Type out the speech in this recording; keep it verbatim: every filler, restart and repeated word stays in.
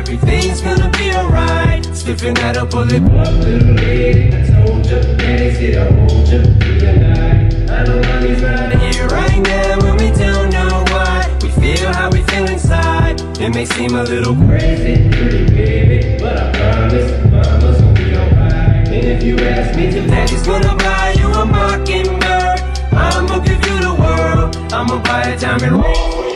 everything's gonna be alright. Slipping out a bullet. Up little lady, I told ya, daddy said I hold ya through the night. I know money's right here right now, when we don't know why. We feel how we feel inside. It may seem a little crazy, pretty baby, but I promise, mama's gonna be alright. And if you ask me to, daddy's gonna buy you a mockingbird. I'ma give you the world, I'ma buy a diamond ring.